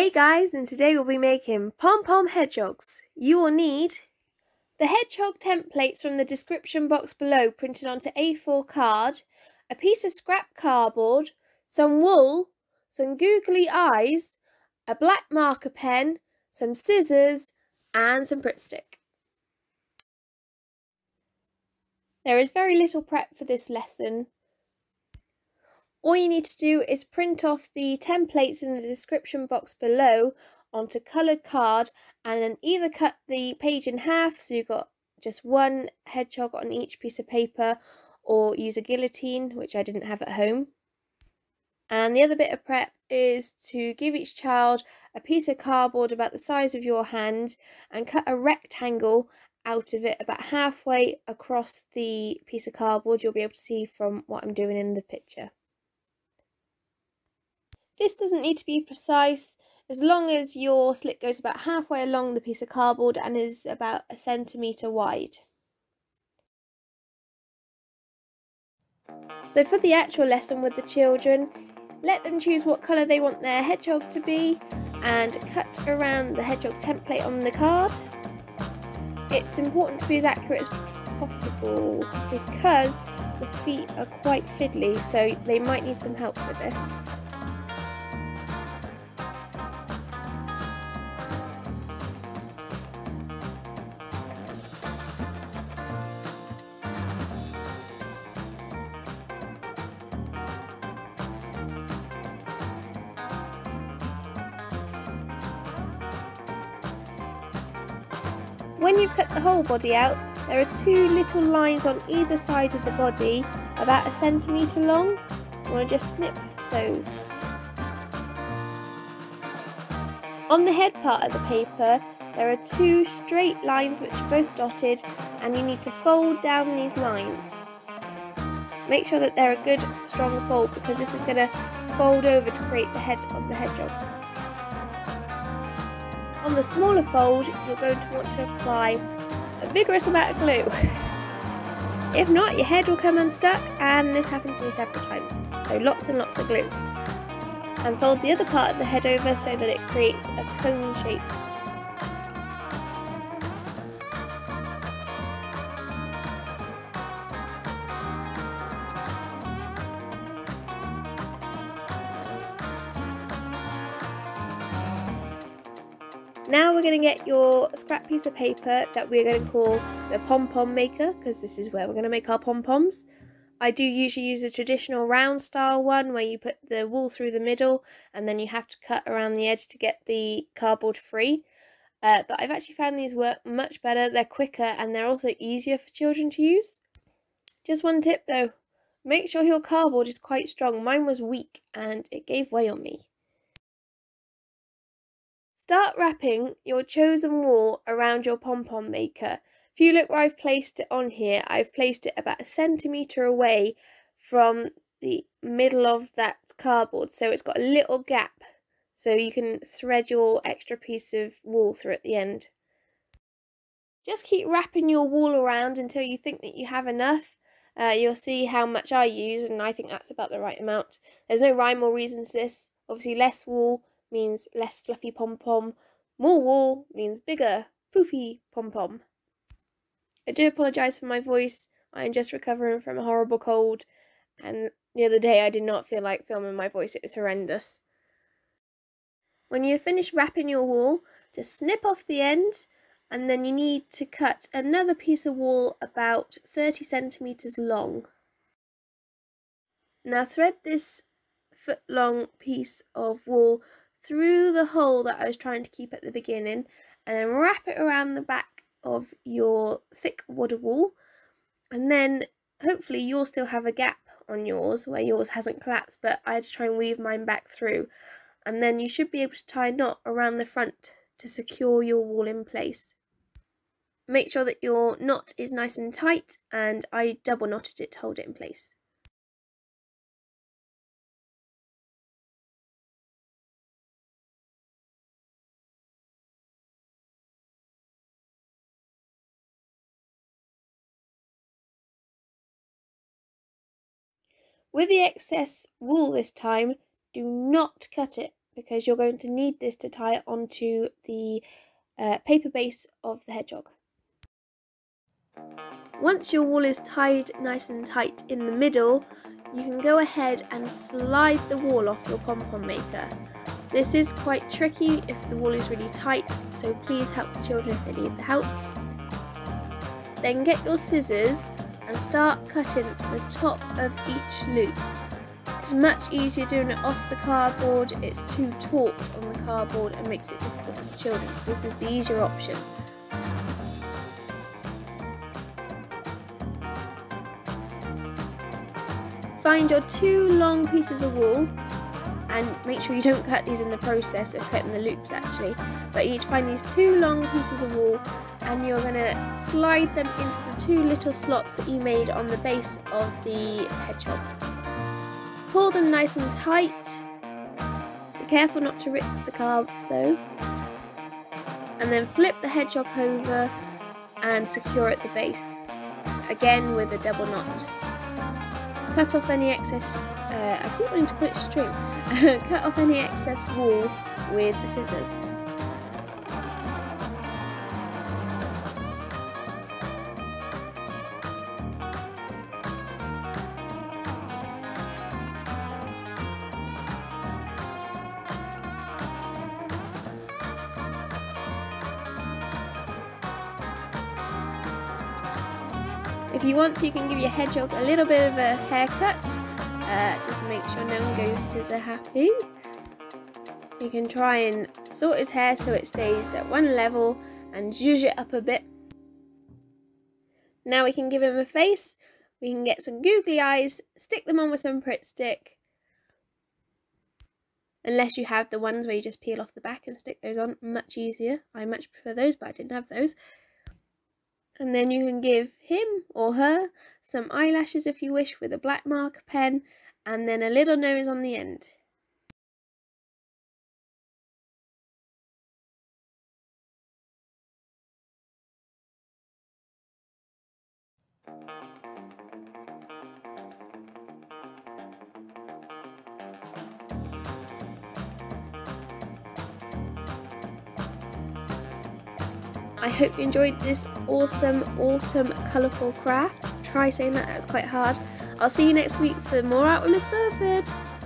Hey guys, and today we'll be making pom-pom hedgehogs. You will need the hedgehog templates from the description box below printed onto A4 card, a piece of scrap cardboard, some wool, some googly eyes, a black marker pen, some scissors and some Pritt stick. There is very little prep for this lesson. All you need to do is print off the templates in the description box below onto coloured card and then either cut the page in half so you've got just one hedgehog on each piece of paper, or use a guillotine, which I didn't have at home. And the other bit of prep is to give each child a piece of cardboard about the size of your hand and cut a rectangle out of it about halfway across the piece of cardboard. You'll be able to see from what I'm doing in the picture. This doesn't need to be precise, as long as your slit goes about halfway along the piece of cardboard and is about a centimetre wide. So for the actual lesson with the children, let them choose what colour they want their hedgehog to be and cut around the hedgehog template on the card. It's important to be as accurate as possible because the feet are quite fiddly, so they might need some help with this. When you've cut the whole body out, there are two little lines on either side of the body, about a centimetre long. You want to just snip those. On the head part of the paper, there are two straight lines which are both dotted, and you need to fold down these lines. Make sure that they're a good strong fold because this is going to fold over to create the head of the hedgehog. On the smaller fold, you're going to want to apply a vigorous amount of glue. If not, your head will come unstuck, and this happened to me several times. So lots and lots of glue. And fold the other part of the head over so that it creates a cone shape. Now we're going to get your scrap piece of paper that we're going to call the pom-pom maker, because this is where we're going to make our pom-poms. I do usually use a traditional round style one where you put the wool through the middle and then you have to cut around the edge to get the cardboard free. But I've actually found these work much better. They're quicker and they're also easier for children to use. Just one tip though, make sure your cardboard is quite strong. Mine was weak and it gave way on me. Start wrapping your chosen wool around your pom-pom maker. If you look where I've placed it on here, I've placed it about a centimetre away from the middle of that cardboard, so it's got a little gap so you can thread your extra piece of wool through at the end. Just keep wrapping your wool around until you think that you have enough. You'll see how much I use, and I think that's about the right amount. There's no rhyme or reason to this. Obviously less wool means less fluffy pom-pom, more wool means bigger, poofy pom-pom. I do apologise for my voice, I'm just recovering from a horrible cold, and the other day I did not feel like filming my voice, it was horrendous. When you've finished wrapping your wool, just snip off the end, and then you need to cut another piece of wool about 30 centimetres long. Now thread this foot-long piece of wool through the hole that I was trying to keep at the beginning, and then wrap it around the back of your thick wadded wool, and then hopefully you'll still have a gap on yours where yours hasn't collapsed, but I had to try and weave mine back through, and then you should be able to tie a knot around the front to secure your wool in place. Make sure that your knot is nice and tight, and I double knotted it to hold it in place. With the excess wool this time, do not cut it because you're going to need this to tie onto the paper base of the hedgehog. Once your wool is tied nice and tight in the middle, you can go ahead and slide the wool off your pom-pom maker. This is quite tricky if the wool is really tight, so please help the children if they need the help. Then get your scissors and start cutting the top of each loop. It's much easier doing it off the cardboard, it's too taut on the cardboard and makes it difficult for children, so this is the easier option. Find your two long pieces of wool, and make sure you don't cut these in the process of cutting the loops actually, but you need to find these two long pieces of wool and you're going to slide them into the two little slots that you made on the base of the hedgehog. Pull them nice and tight, be careful not to rip the card though, and then flip the hedgehog over and secure at the base, again with a double knot. Cut off any excess, I keep wanting to put string, cut off any excess wool with the scissors. If you want to, you can give your hedgehog a little bit of a haircut, just to make sure no one goes scissor happy. You can try and sort his hair so it stays at one level and zhuzh it up a bit. Now we can give him a face, we can get some googly eyes, stick them on with some Pritt stick. Unless you have the ones where you just peel off the back and stick those on, much easier. I much prefer those, but I didn't have those. And then you can give him or her some eyelashes if you wish with a black marker pen and then a little nose on the end. I hope you enjoyed this awesome autumn colourful craft. Try saying that was quite hard. I'll see you next week for more Out with Miss Burford.